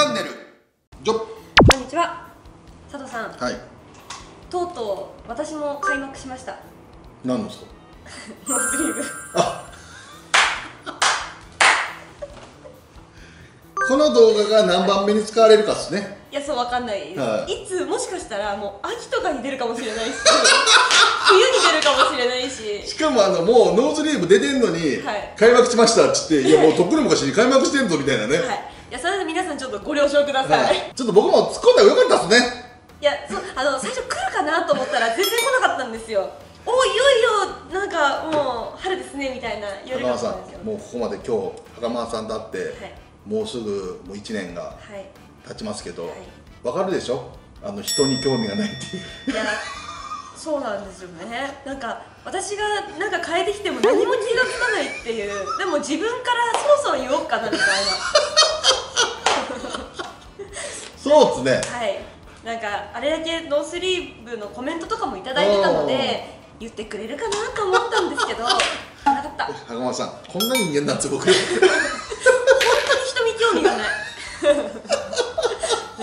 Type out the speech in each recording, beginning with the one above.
チャンネル。こんにちは、佐藤さん。はい。とうとう私も開幕しました。何の人？ノースリーブ。あ。この動画が何番目に使われるかですね。いや、そう、わかんない。いつもしかしたらもう秋とかに出るかもしれないし、冬に出るかもしれないし。しかももうノースリーブ出てんのに開幕しましたっつって、いやもうとっくの昔に開幕してんぞみたいなね。はい、いや、それで皆さんちょっとご了承ください。ちょっと僕も突っ込んだらよかったですね。いや、最初来るかなと思ったら全然来なかったんですよ。おいよいよ、なんかもう春ですねみたいな言われ方なんですよ。もうここまで今日袴田さんと会って、もうすぐもう1年が経ちますけど、わかるでしょ、人に興味がないっていう。いや、そうなんですよね。なんか私がなんか変えてきても何も気がつかないっていう。でも自分からそろそろ言おうかなみたいな。そうですね。はい、なんかあれだけノースリーブのコメントとかもいただいてたので言ってくれるかなと思ったんですけど、なかった。袴田さん、こんな人間なんです僕。本当に人に興味がな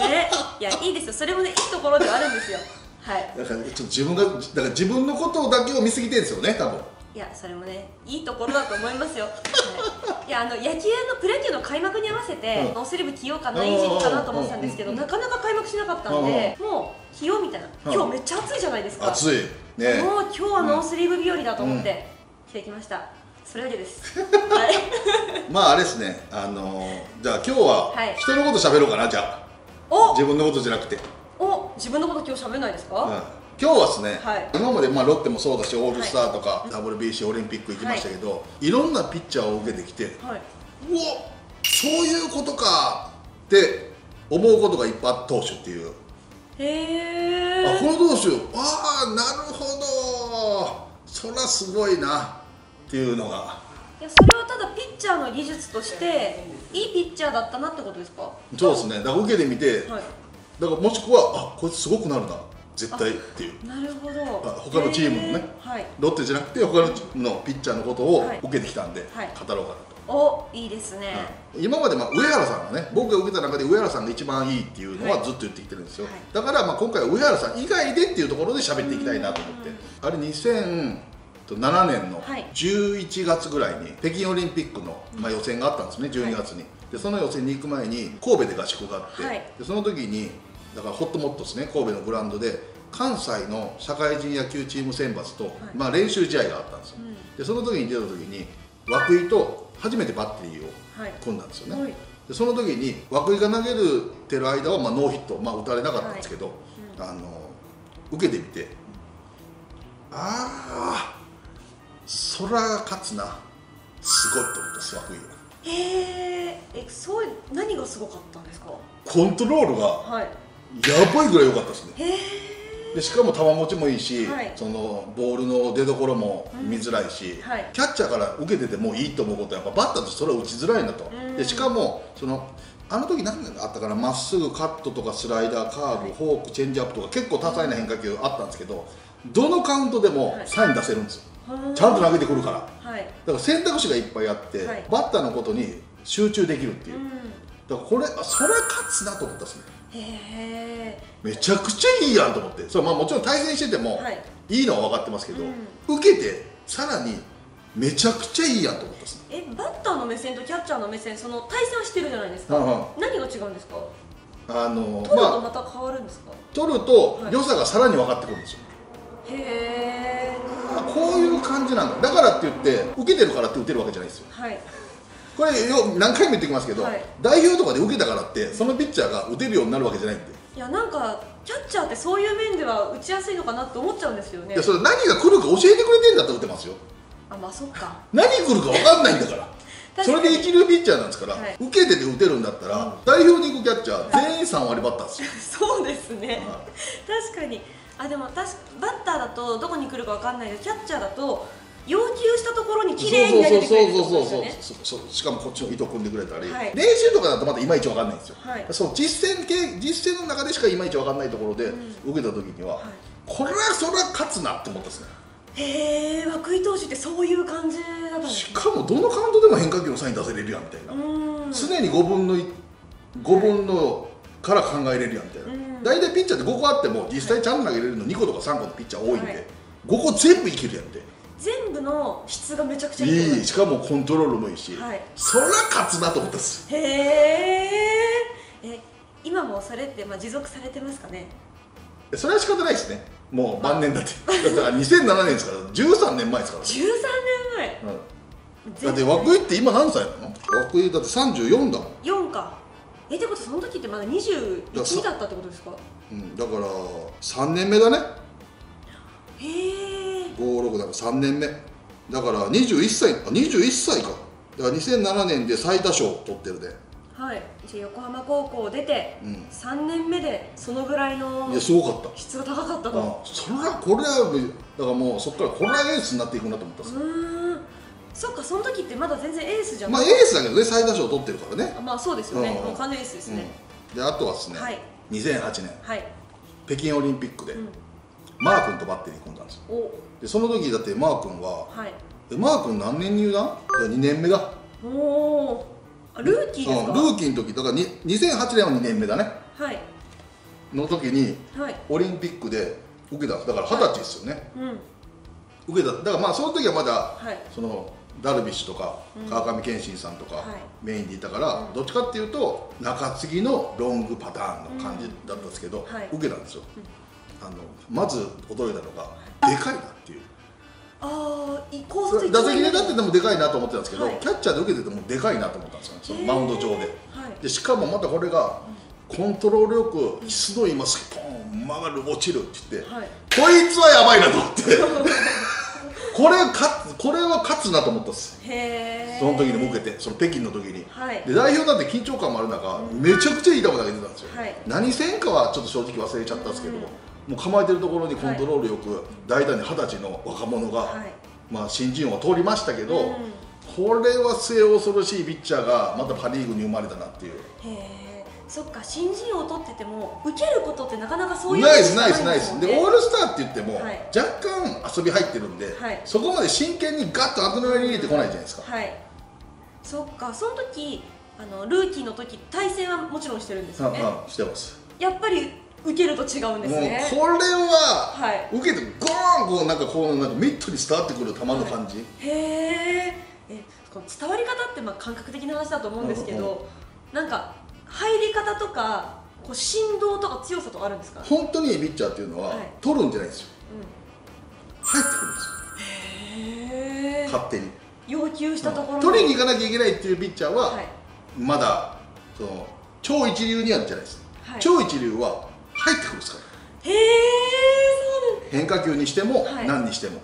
い。ね、いや、いいですよ。それもね、いいところではあるんですよ。はい。だからちょっと自分が自分のことだけを見過ぎてるんですよね、多分。いや、それもね、いいところだと思いますよ。はい、いや、野球のプロ野球の開幕に合わせて、ノースリーブ着ようかな、いい時期かなと思ってたんですけど、なかなか開幕しなかったんで、もう着ようみたいな。今日めっちゃ暑いじゃないですか。暑い。ね。もう今日はノースリーブ日和だと思って着てきました。それだけです。はい。まああれですね。じゃあ今日は人のこと喋ろうかな、じゃあ。お。自分のことじゃなくて。お、自分のこと今日喋んないですか？今日はですね、はい、今までまあロッテもそうだし、オールスターとか、WBC オリンピック行きましたけど、いろんなピッチャーを受けてきて、うお、そういうことかって思うことがいっぱいあった投手っていう。へー、あ、この投手、ああ、なるほど、そらすごいなっていうのが。いや、それはただピッチャーの技術としていいピッチャーだったなってことですか？そうですね。だから受けてみて、だからもしくは、あ、こいつすごくなるな、絶対っていう。なるほど。他のチームのね、ロッテじゃなくて他のチームのピッチャーのことを受けてきたんで語ろうかなと。お、いいですね。今まで上原さんがね、僕が受けた中で上原さんが一番いいっていうのはずっと言ってきてるんですよ。だから今回は上原さん以外でっていうところで喋っていきたいなと思って、あれ2007年の11月ぐらいに北京オリンピックの予選があったんですね、12月に。でその予選に行く前に神戸で合宿があって、その時にだからホットモットですね、神戸のグラウンドで関西の社会人野球チーム選抜と、まあ練習試合があったんですよ。でその時に出た時に涌井と初めてバッテリーを組んだんですよね。でその時に涌井が投げてる間はまあノーヒット、まあ打たれなかったんですけど、受けてみて、ああ、そら勝つな、すごいと思ったんです、涌井が。そう何がすごかったんですか？コントロールが、やばいぐらい良かったですね。でしかも球持ちもいいし、そのボールの出所も見づらいし、キャッチャーから受けててもいいと思うことはやっぱバッターとしてそれは打ちづらいんだと。でしかもあの時何があったかな、まっすぐ、カットとかスライダー、カーブ、フォーク、チェンジアップとか結構多彩な変化球あったんですけど、どのカウントでもサイン出せるんですよ、ちゃんと投げてくるから。だから選択肢がいっぱいあって、バッターのことに集中できるっていう。だからこれ、それ勝つなと思ったんですね。めちゃくちゃいいやんと思って。それまあもちろん対戦しててもいいのは分かってますけど、受けてさらにめちゃくちゃいいやんと思ったんですね。バッターの目線とキャッチャーの目線、その対戦はしてるじゃないですか、何が違うんですか？取るとまた変わるんですか？取ると良さがさらに分かってくるんですよ。へー、こういう感じなんだ。だからって言って受けてるからって打てるわけじゃないですよ。これ何回も言ってきますけど、代表とかで受けたからってそのピッチャーが打てるようになるわけじゃないんで。いや、なんかキャッチャーってそういう面では打ちやすいのかなって思っちゃうんですよね。いや、それ何が来るか教えてくれてんだったら打てますよ。あ、まあそっか。何来るか分かんないんだからそれで一流ピッチャーなんですから、受けてて打てるんだったら代表に行くキャッチャー全員3割バッターですよ。そうですね、確かに。あ、でもバッターだとどこに来るか分かんないけど、キャッチャーだと要求したところに綺麗に投げてくれるってことですよね。しかもこっちの糸組んでくれたり、練習とかだとまだいまいち分かんないんですよ。そう、実践の中でしかいまいち分かんないところで受けた時には、これはそれは勝つなって思ったんですね。へえ、涌井投手ってそういう感じだったんですね。しかもどのカウントでも変化球のサイン出せれるやんみたいな。常に5分の1 5分のから考えれるやんみたいな、大体ピッチャーって5個あっても実際ちゃんと投げれるの2個とか3個のピッチャー多いんで、5個全部いけるやんみたいな、全部の質がめちゃくちゃいい、しかもコントロールもいいし、はい、そら勝つなと思ったっす。へえ、今もそれって、まあ、持続されてますかね。それは仕方ないですね、もう晩年だって、だって2007年ですから、13年前ですから、ね、13年前、うん、だって涌井って今何歳なの？涌井だって34だもん。4か、ってことその時ってまだ21だったってことですか？うん、だから3年目だね。へえ、56だから3年目だから21歳、あ、21歳か、だから2007年で最多勝取ってるで、はい、じゃあ横浜高校を出て、うん、3年目でそのぐらいの質が高かったと。ああ、それはこれはだからもうそこからこれはエースになっていくなと思ったんですよ。そっか、その時ってまだ全然エースじゃない。まあエースだけどね、最多勝取ってるからね。まあそうですよね、もう完全エースですね。であとはですね、2008年、北京オリンピックでマー君とバッテリー組んだんですよ。でその時だってマー君は、マー君何年入団？2年目だ。おお、ルーキーですか？ルーキーの時だから2008年は2年目だね。はい。の時にオリンピックで受けたんです。だから20歳ですよね。受けた。だからまあその時はまだそのダルビッシュとか川上憲伸さんとかメインでいたから、どっちかっていうと中継ぎのロングパターンの感じだったんですけど、受けたんですよ。まず驚いたのがでかいなっていう。打席で立っててもでかいなと思ってたんですけど、キャッチャーで受けててもでかいなと思ったんですよね、そのマウンド上で。しかもまたこれがコントロールよく質の今スポン曲がる落ちるって言って、こいつはやばいなと思ってこれは勝つなと思ったんです、その時にも受けて、その北京の時に。で代表なんて緊張感もある中、めちゃくちゃいい球投げてたんですよ。何戦かはちょっと正直忘れちゃったんですけど、もう構えてるところにコントロールよく、代打に20歳の若者が、まあ新人王を通りましたけど、これは末恐ろしいピッチャーがまたパ・リーグに生まれたなっていう。へえ、そっか、新人王を取ってても受けることってなかなかそういうないですね。ないです、ないです。でオールスターって言っても、若干遊び入ってるんで、そこまで真剣にガッとアドレナリン入れてこないじゃないですか。はい、そっか。その時ルーキーの時対戦はもちろんしてるんですよね。してます。やっぱり受けると違うんですね。もうこれは受けてゴーン、こうなんかこうなんかミットに伝わってくる球の感じ。へえ。伝わり方ってまあ感覚的な話だと思うんですけど、なんか入り方とかこう振動とか強さとかあるんですか？本当にいいピッチャーっていうのは取るんじゃないんですよ。入ってくるんですよ。へえ。勝手に。要求したところ。取りに行かなきゃいけないっていうピッチャーはまだその超一流にあるじゃないですか。超一流は入ってくるんですから。へえ、そうなんだ。変化球にしても何にしても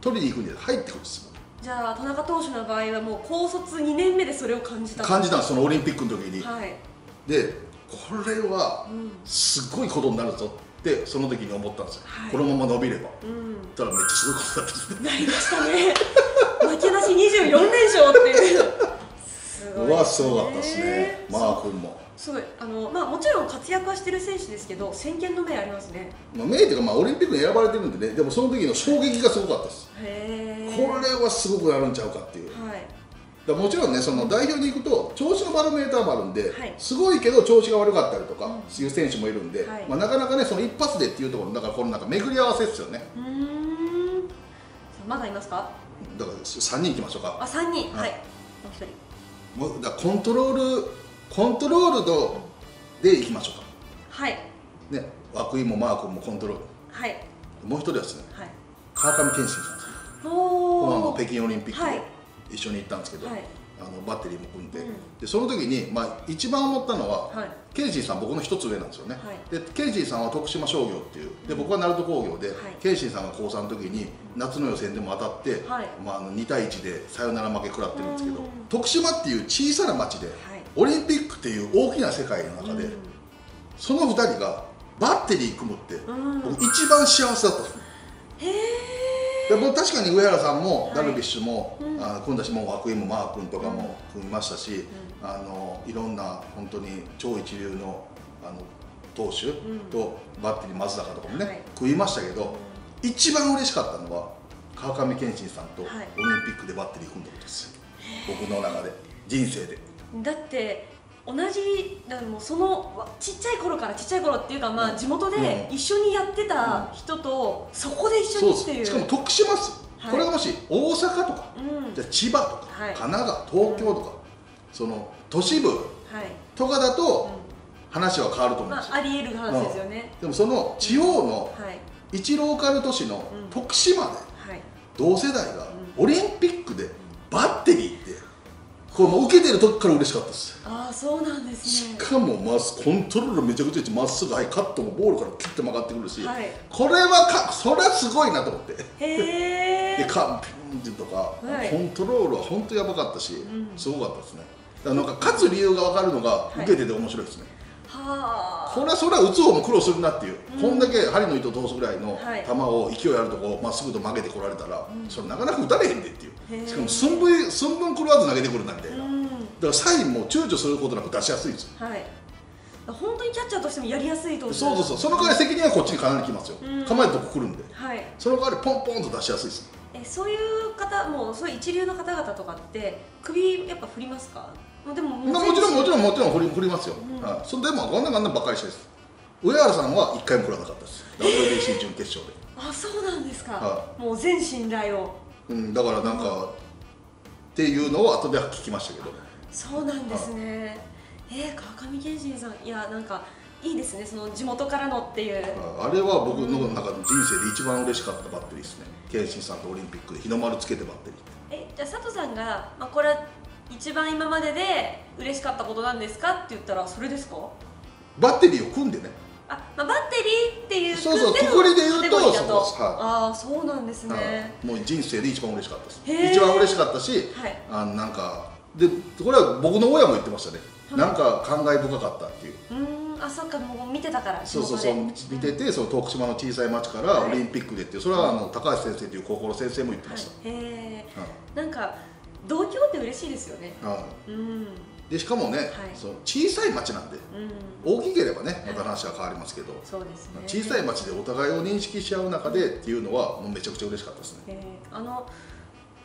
取りに行くんじゃなくて入ってくるんですよ。じゃあ田中投手の場合はもう高卒2年目でそれを感じた。感じた、そのオリンピックの時に。でこれはすごいことになるぞってその時に思ったんですよ。このまま伸びればただめっちゃすごいことになりましたね。負けなし24連勝っていうはすごかったですね。マー君もすごい、まあ、もちろん活躍はしてる選手ですけど、先見の明ありますね。まあ、明というか、まあ、オリンピックに選ばれてるんでね。でもその時の衝撃がすごかったです。へー、これはすごくやるんちゃうかっていう。はい、だもちろんね、その代表に行くと調子のバロメーターもあるんで、はい、すごいけど調子が悪かったりとかいう選手もいるんで、はい、まあ、なかなかね、その一発でっていうところ、だからこのなんか巡り合わせですよね。まだいますか？だから3人いきましょうか。あ、3人。はい、もう1人。だコントロールでいきましょうか。はいね、涌井もマー君もコントロール。はい、もう一人はですね、川上憲伸さんです。おお、北京オリンピックで一緒に行ったんですけど、バッテリーも組んで、でその時にまあ一番思ったのは、憲伸さん僕の一つ上なんですよね。で憲伸さんは徳島商業っていう、で僕は鳴門工業で、憲伸さんが高3の時に夏の予選でも当たって、まあ2対1でサヨナラ負け食らってるんですけど、徳島っていう小さな町でオリンピックっていう大きな世界の中で、その2人がバッテリー組むって僕一番幸せだったんですね。でも確かに上原さんもダルビッシュも組んだし、もう涌井もマー君とかも組みましたし、いろんな本当に超一流の投手とバッテリー松坂とかもね組みましたけど、一番嬉しかったのは川上憲伸さんとオリンピックでバッテリー組んだことですよ、僕の中で、人生で。だって同同じだからもうそのちっちゃい頃からっていうか、まあ地元で一緒にやってた人とそこで一緒にっていう、しかも徳島市、これがもし大阪とか千葉とか神奈川東京とかその都市部とかだと話は変わると思うんですよ。ありえる話ですよね。でもその地方の一ローカル都市の徳島で同世代がオリンピックでバッテリーってこれも受けてる時から嬉しかったです。ああ、そうなんですね。しかもコントロールめちゃくちゃまっすぐ、はい、カットもボールからキュッて曲がってくるし、はい、これはそれはすごいなと思って、へえカンピンとか、はい、コントロールは本当やばかったし、うん、すごかったですね。だからなんか勝つ理由が分かるのが受けてて面白いですね、はい、これはそれは打つ方も苦労するなっていう、うん、こんだけ針の糸通すぐらいの球を勢いあるとこまっすぐと曲げてこられたら、うん、それなかなか打たれへんでっていう、しかも寸分狂わず投げてくるなみたいな、うん、だからサインも躊躇することなく出しやすいんですよ、はい、本当にキャッチャーとしてもやりやすいと思う。そうそうそう、その代わり責任はこっちにかなりきますよ、うん、構えるとこ来るんで、はい、その代わりポンポンと出しやすいです。そういう方もそういう一流の方々とかって首やっぱ振りますか？でももちろん振りますよ、うん、はい、それでもこんなんばっかりしたいです。上原さんは1回も振らなかったです、 WBC 準決勝で。あ、そうなんですか、はい、もう全信頼を、うん、だからなんかっていうのを後では聞きましたけど。そうなんですね、はい、川上憲伸さん、いやなんかいいですね、その地元からのっていう。あれは僕の中の人生で一番嬉しかったバッテリーですね、憲伸さんとオリンピックで日の丸つけてバッテリー。じゃあ佐藤さんが、まあ、これは一番今までで嬉しかったことなんですかって言ったらそれですか？バッテリーを組んでね。あ、まあ、バッテリーっていう、そうそう、くくりで言うと、ああ、そうなんですね。もう人生で一番嬉しかったです。一番嬉しかったし、あ、なんか、で、これは僕の親も言ってましたね。なんか感慨深かったっていう。あ、そっか、もう見てたから。そうそうそう、見てて、その徳島の小さい町からオリンピックでっていう、それは高橋先生という高校の先生も言ってました。へえ、なんか、同郷って嬉しいですよね。うん。でしかもね、小さい町なんで、大きければねまた話は変わりますけど、小さい町でお互いを認識し合う中でっていうのはもうめちゃくちゃ嬉しかったですね。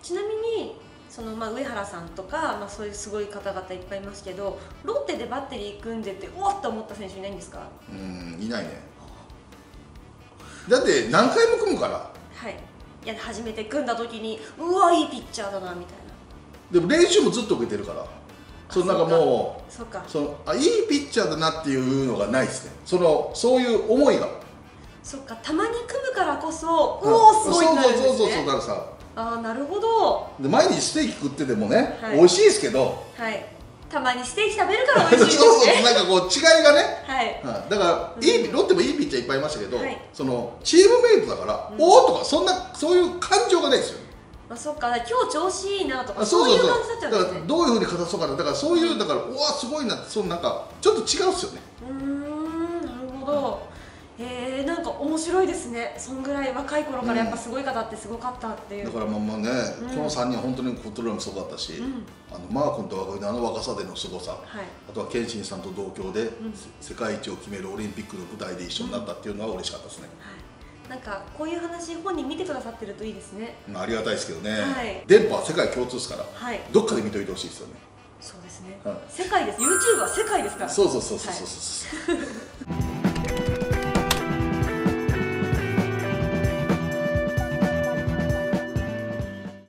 ちなみにその、まあ、上原さんとか、まあ、そういうすごい方々いっぱいいますけど、ロッテでバッテリー組んでっておっと思った選手いないんですか？いないね。だって何回も組むから、はい、いや初めて組んだ時にうわいいピッチャーだなみたいな。でも練習もずっと受けてるから。そのなんかもういいピッチャーだなっていうのがないですね。そういう思いが。そっか、たまに組むからこそおおすごいなるんですね。そうそうそうだからさ。ああ、なるほど。で毎日ステーキ食っててもね、美味しいですけど。はい。たまにステーキ食べるから美味しいですね。そうそう、なんかこう違いがね。はい。だからいいロッテもいいピッチャーいっぱいいましたけど、そのチームメイトだからおおとかそういう感情がないですよ。あ、そっか、今日調子いいなとかそういう感じになっちゃうんですね。どういうふうに勝たそうかな、だからそういうだからうわすごいなって、そのなんかちょっと違うっすよね。なるほど。なんか面白いですね。そんぐらい若い頃からやっぱすごい方ってすごかったっていう。だからまあね、この3人本当にコントロールもすごかったし、マー君と若いの若さでのすごさ、あとは憲伸さんと同郷で世界一を決めるオリンピックの舞台で一緒になったっていうのは嬉しかったですね。なんかこういう話本人見てくださってるといいですね。ありがたいですけどね、はい、電波は世界共通ですから、はい、どっかで見といてほしいですよね。そうですね、はい、世界です。 YouTube は世界ですから。そうそうそうそうそうそう